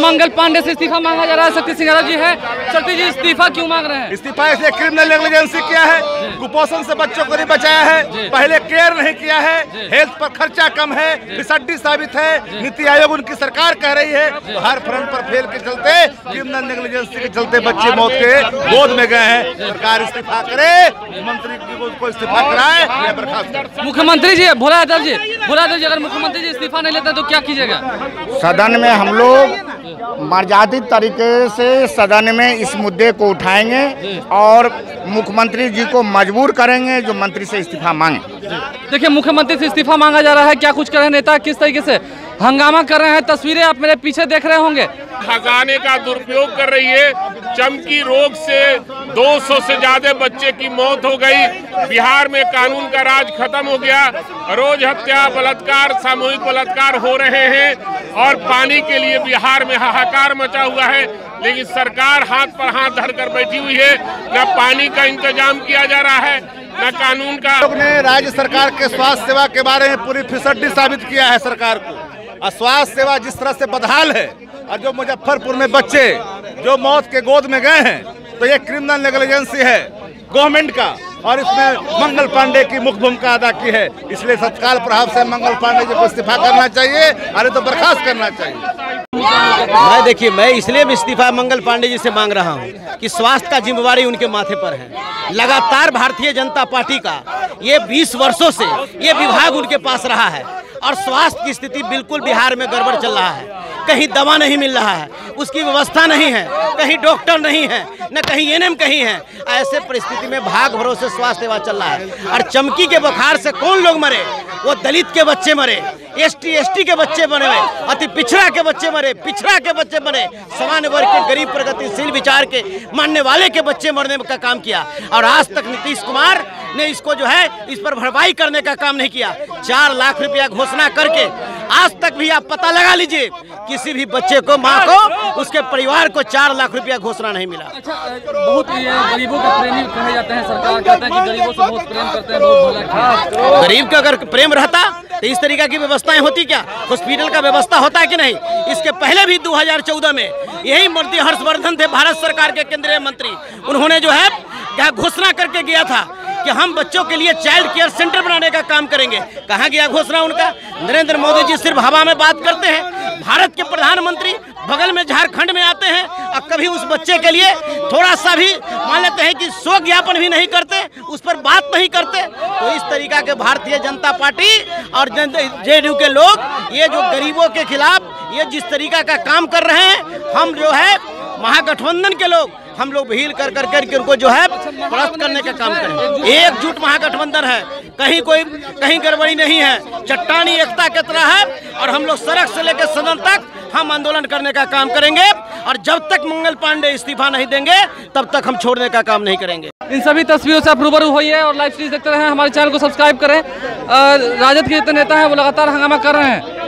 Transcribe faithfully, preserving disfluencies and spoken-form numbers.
मंगल पांडे से इस्तीफा मांगा जा रहा है। सती सिंह यादव जी है, सती जी इस्तीफा क्यों मांग रहे हैं? इस्तीफा इसलिए क्रिमिनल नेगलिजेंसी किया है, कुपोषण से बच्चों को नहीं बचाया है, पहले केयर नहीं किया है, हेल्थ पर खर्चा कम है, फिसड्डी साबित है। नीति आयोग उनकी सरकार कह रही है तो हर फ्रंट पर फेल के चलते, क्रिमिनल नेगलिजेंसी के चलते बच्चे मौत के गोद में गए हैं। सरकार इस्तीफा करे, मंत्री को इस्तीफा कराए। मुख्यमंत्री जी, भोला यादव जी, भोला यादव जी, अगर मुख्यमंत्री जी इस्तीफा नहीं लेते तो क्या कीजिएगा? सदन में हम लोग मर्यादित तरीके से सदन में इस मुद्दे को उठाएंगे और मुख्यमंत्री जी को मजबूर करेंगे जो मंत्री से इस्तीफा मांगे। देखिए, मुख्यमंत्री से इस्तीफा मांगा जा रहा है, क्या कुछ कर रहे हैं नेता, किस तरीके से हंगामा कर रहे हैं, तस्वीरें आप मेरे पीछे देख रहे होंगे। खजाने का दुरुपयोग कर रही है। चमकी रोग से दो सौ से ज्यादा बच्चे की मौत हो गई। बिहार में कानून का राज खत्म हो गया। रोज हत्या, बलात्कार, सामूहिक बलात्कार हो रहे हैं और पानी के लिए बिहार में हाहाकार मचा हुआ है, लेकिन सरकार हाथ पर हाथ धरकर बैठी हुई है। न पानी का इंतजाम किया जा रहा है, न कानून का। लोग ने राज्य सरकार के स्वास्थ्य सेवा के बारे में पूरी फिसड्डी साबित किया है सरकार को। और स्वास्थ्य सेवा जिस तरह से बदहाल है और जो मुजफ्फरपुर में बच्चे जो मौत के गोद में गए हैं, तो ये क्रिमिनल नेगलिजेंसी है गवर्नमेंट का और इसमें मंगल पांडे की मुख्य भूमिका अदा की है। इसलिए तत्काल प्रभाव से मंगल पांडे जी को इस्तीफा करना चाहिए, अरे तो बर्खास्त करना चाहिए। मैं देखिए, मैं इसलिए भी इस्तीफा मंगल पांडे जी से मांग रहा हूं कि स्वास्थ्य का जिम्मेवारी उनके माथे पर है। लगातार भारतीय जनता पार्टी का ये बीस वर्षों से ये विभाग उनके पास रहा है और स्वास्थ्य की स्थिति बिल्कुल बिहार में गड़बड़ चल रहा है। कहीं दवा नहीं मिल रहा है, उसकी व्यवस्था नहीं है, कहीं डॉक्टर नहीं है, न कहीं एन एम कहीं है। ऐसे परिस्थिति में भाग भरोसे स्वास्थ्य सेवा चल रहा है। और चमकी के बुखार से कौन लोग मरे? वो दलित के बच्चे मरे, एसटी एसटी के बच्चे बने, अति पिछड़ा के बच्चे मरे, पिछड़ा के बच्चे बने, सामान्य वर्ग के गरीब प्रगतिशील विचार के मानने वाले के बच्चे मरने का काम किया। और आज तक नीतीश कुमार ने इसको जो है इस पर भरपाई करने का काम नहीं किया। चार लाख रुपया घोषणा करके आज तक भी आप पता लगा लीजिए, किसी भी बच्चे को, माँ को, उसके परिवार को चार लाख रुपया घोषणा नहीं मिला। अच्छा, बहुत गरीबों का प्रेमी कहे जाते हैं, सरकार कहता है कि गरीबों से बहुत प्रेम करते हैं, बहुत भला। गरीब का अगर प्रेम रहता तो इस तरीके की व्यवस्थाएं होती क्या? हॉस्पिटल का व्यवस्था होता कि नहीं? इसके पहले भी दो हज़ार चौदह में यही मंत्री हर्षवर्धन थे, भारत सरकार के केंद्रीय मंत्री, उन्होंने जो है घोषणा करके गया था कि हम बच्चों के लिए चाइल्ड केयर सेंटर बनाने का काम करेंगे। कहाँ गया घोषणा उनका? नरेंद्र मोदी जी सिर्फ हवा में बात करते हैं, भारत के प्रधानमंत्री बगल में झारखंड में आते हैं और कभी उस बच्चे के लिए थोड़ा सा भी मान लेते हैं कि शोक ज्ञापन भी नहीं करते, उस पर बात नहीं करते। तो इस तरीका के भारतीय जनता पार्टी और जे डी यू के लोग ये जो गरीबों के खिलाफ ये जिस तरीका का काम कर रहे हैं, हम जो है महागठबंधन के लोग हम लोग भील कर कर करके उनको जो है परास्त करने का काम करें। एकजुट महागठबंधन है, कहीं कोई कहीं गड़बड़ी नहीं है, चट्टानी एकता के तरह है। और हम लोग सड़क से लेकर सदन तक हम आंदोलन करने का काम करेंगे और जब तक मंगल पांडे इस्तीफा नहीं देंगे तब तक हम छोड़ने का काम नहीं करेंगे। इन सभी तस्वीरों से आप रूबरू होइए और लाइव सीरीज देखते रहे, हमारे चैनल को सब्सक्राइब करें। राजद के जितने नेता है वो लगातार हंगामा कर रहे हैं।